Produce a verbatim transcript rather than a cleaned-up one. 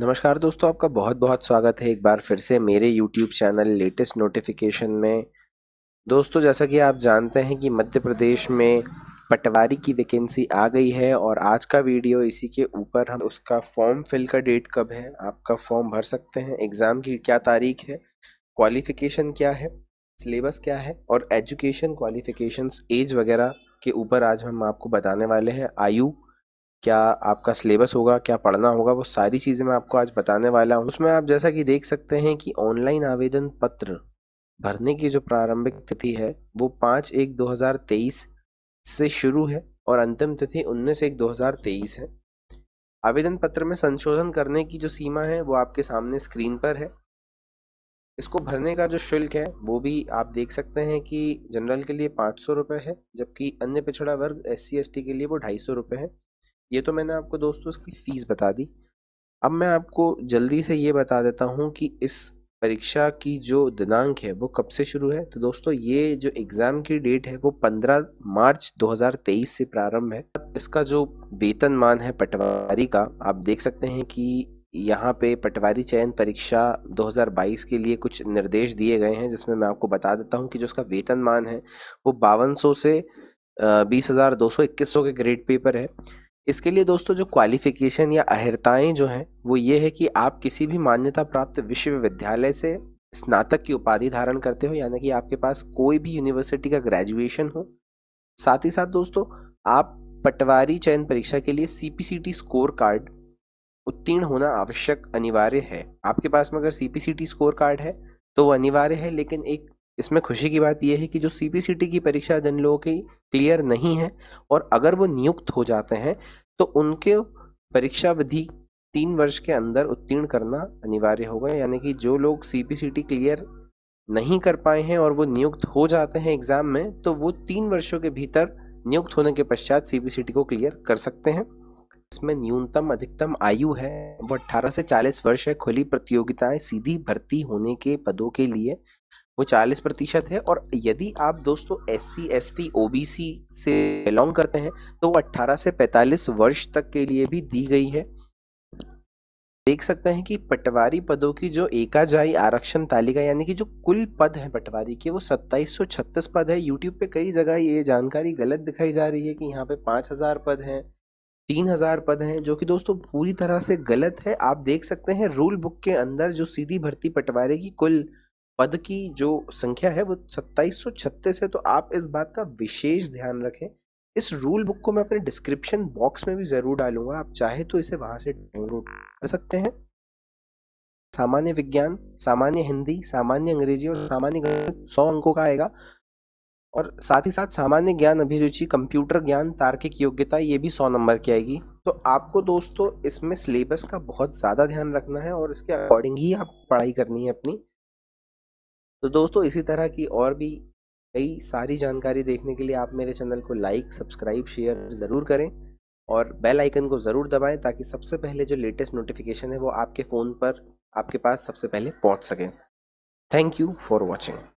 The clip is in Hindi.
नमस्कार दोस्तों, आपका बहुत बहुत स्वागत है एक बार फिर से मेरे यूट्यूब चैनल लेटेस्ट नोटिफिकेशन में। दोस्तों, जैसा कि आप जानते हैं कि मध्य प्रदेश में पटवारी की वैकेंसी आ गई है और आज का वीडियो इसी के ऊपर हम उसका फॉर्म फिल का डेट कब है, आपका फॉर्म भर सकते हैं, एग्ज़ाम की क्या तारीख है, क्वालिफ़िकेशन क्या है, सिलेबस क्या है और एजुकेशन क्वालिफ़िकेशंस एज वगैरह के ऊपर आज हम आपको बताने वाले हैं। आयु, क्या आपका सिलेबस होगा, क्या पढ़ना होगा, वो सारी चीज़ें मैं आपको आज बताने वाला हूँ। उसमें आप जैसा कि देख सकते हैं कि ऑनलाइन आवेदन पत्र भरने की जो प्रारंभिक तिथि है वो पाँच एक दो हज़ार तेईस से शुरू है और अंतिम तिथि उन्नीस एक दो हज़ार तेईस है। आवेदन पत्र में संशोधन करने की जो सीमा है वो आपके सामने स्क्रीन पर है। इसको भरने का जो शुल्क है वो भी आप देख सकते हैं कि जनरल के लिए पाँच सौ रुपये है, जबकि अन्य पिछड़ा वर्ग एस सी एस टी के लिए वो ढाई सौ रुपये है। ये तो मैंने आपको दोस्तों इसकी फ़ीस बता दी। अब मैं आपको जल्दी से ये बता देता हूँ कि इस परीक्षा की जो दिनांक है वो कब से शुरू है। तो दोस्तों, ये जो एग्ज़ाम की डेट है वो पंद्रह मार्च दो हज़ार तेईस से प्रारंभ है। इसका जो वेतनमान है पटवारी का, आप देख सकते हैं कि यहाँ पे पटवारी चयन परीक्षा दो हज़ार बाईस के लिए कुछ निर्देश दिए गए हैं, जिसमें मैं आपको बता देता हूँ कि जो इसका वेतनमान है वो बावन सौ से बीस हज़ार दो सौ इक्कीस सौ के ग्रेड पे पर है। इसके लिए दोस्तों जो क्वालिफ़िकेशन या अहर्ताएँ जो हैं वो ये है कि आप किसी भी मान्यता प्राप्त विश्वविद्यालय से स्नातक की उपाधि धारण करते हो, यानी कि आपके पास कोई भी यूनिवर्सिटी का ग्रेजुएशन हो। साथ ही साथ दोस्तों, आप पटवारी चयन परीक्षा के लिए C P C T score card उत्तीर्ण होना आवश्यक अनिवार्य है। आपके पास में अगर C P C T score card है तो वो अनिवार्य है, लेकिन एक इसमें खुशी की बात यह है कि जो सी पी सी टी की परीक्षा जिन लोगों की क्लियर नहीं है और अगर वो नियुक्त हो जाते हैं तो उनके परीक्षा विधि तीन वर्ष के अंदर उत्तीर्ण करना अनिवार्य होगा। यानी कि जो लोग C P C T clear नहीं कर पाए हैं और वो नियुक्त हो जाते हैं एग्ज़ाम में, तो वो तीन वर्षों के भीतर नियुक्त होने के पश्चात सी पी सी टी को क्लियर कर सकते हैं। इसमें न्यूनतम अधिकतम आयु है वो अट्ठारह से चालीस वर्ष है। खुली प्रतियोगिताएँ सीधी भर्ती होने के पदों के लिए वो चालीस प्रतिशत है और यदि आप दोस्तों S C S T O B C से बिलोंग करते हैं तो वो अट्ठारह से पैंतालीस वर्ष तक के लिए भी दी गई है। देख सकते हैं कि पटवारी पदों की जो एकाजाई आरक्षण तालिका, यानी कि जो कुल पद हैं पटवारी के, वो सत्ताईस सौ छत्तीस पद है। YouTube पे कई जगह ये जानकारी गलत दिखाई जा रही है कि यहाँ पे पाँच हज़ार पद हैं, तीन हज़ार पद हैं, जो कि दोस्तों पूरी तरह से गलत है। आप देख सकते हैं रूल बुक के अंदर जो सीधी भर्ती पटवारी की कुल पद की जो संख्या है वो सत्ताईस सौ छत्तीस है। तो आप इस बात का विशेष ध्यान रखें। इस रूल बुक को मैं अपने डिस्क्रिप्शन बॉक्स में भी ज़रूर डालूंगा, आप चाहे तो इसे वहाँ से डाउनलोड कर सकते हैं। सामान्य विज्ञान, सामान्य हिंदी, सामान्य अंग्रेजी और सामान्य गणित सौ अंकों का आएगा और साथ ही साथ सामान्य ज्ञान, अभिरुचि, कंप्यूटर ज्ञान, तार्किक योग्यता, ये भी सौ नंबर की आएगी। तो आपको दोस्तों इसमें सिलेबस का बहुत ज़्यादा ध्यान रखना है और इसके अकॉर्डिंग ही आप पढ़ाई करनी है अपनी। तो दोस्तों, इसी तरह की और भी कई सारी जानकारी देखने के लिए आप मेरे चैनल को लाइक, सब्सक्राइब, शेयर ज़रूर करें और बेल आइकन को ज़रूर दबाएं ताकि सबसे पहले जो लेटेस्ट नोटिफिकेशन है वो आपके फ़ोन पर आपके पास सबसे पहले पहुंच सके। Thank you for watching.